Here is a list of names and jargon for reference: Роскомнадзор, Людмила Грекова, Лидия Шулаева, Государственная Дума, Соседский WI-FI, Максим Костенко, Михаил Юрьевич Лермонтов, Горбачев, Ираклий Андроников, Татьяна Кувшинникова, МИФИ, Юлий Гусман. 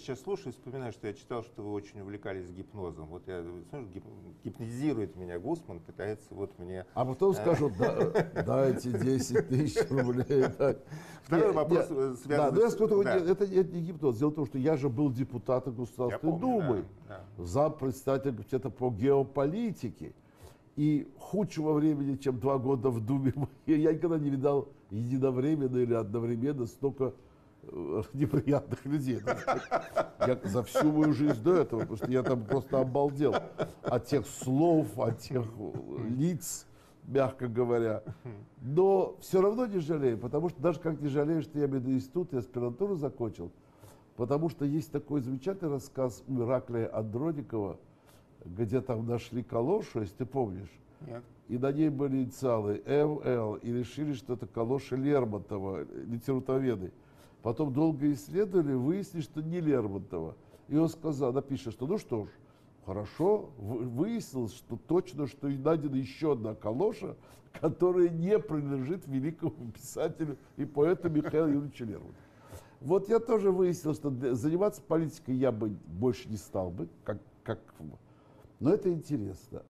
сейчас слушаю и вспоминаю, что я читал, что вы очень увлекались гипнозом. Вот я, смотришь, гипнотизирует меня Гусман, пытается вот мне... А потом скажут, дайте 10 тысяч рублей. Второй вопрос связан... Это не гипноз. Дело в том, что я же был депутатом Государственной Думы, зам председателя комитета по геополитике. И худшего времени, чем 2 года в Думе, я никогда не видал единовременно или одновременно столько неприятных людей. Я за всю мою жизнь до этого, потому что я там просто обалдел от тех слов, от тех лиц, мягко говоря. Но все равно не жалею, потому что даже как не жалею, что я мединститут и аспирантуру закончил, потому что есть такой замечательный рассказ у Ираклия Андроникова, где там нашли калошу, если ты помнишь. Нет. И на ней были инициалы МЛ, и решили, что это калоши Лермонтова, литературоведы. Потом долго исследовали, выяснили, что не Лермонтова. И он сказал, напишет, что ну что ж, хорошо, выяснилось, что точно, что и найдена еще одна калоша, которая не принадлежит великому писателю и поэту Михаилу Юрьевичу Лермонтову. Вот я тоже выяснил, что заниматься политикой я бы больше не стал бы, как. Но это интересно.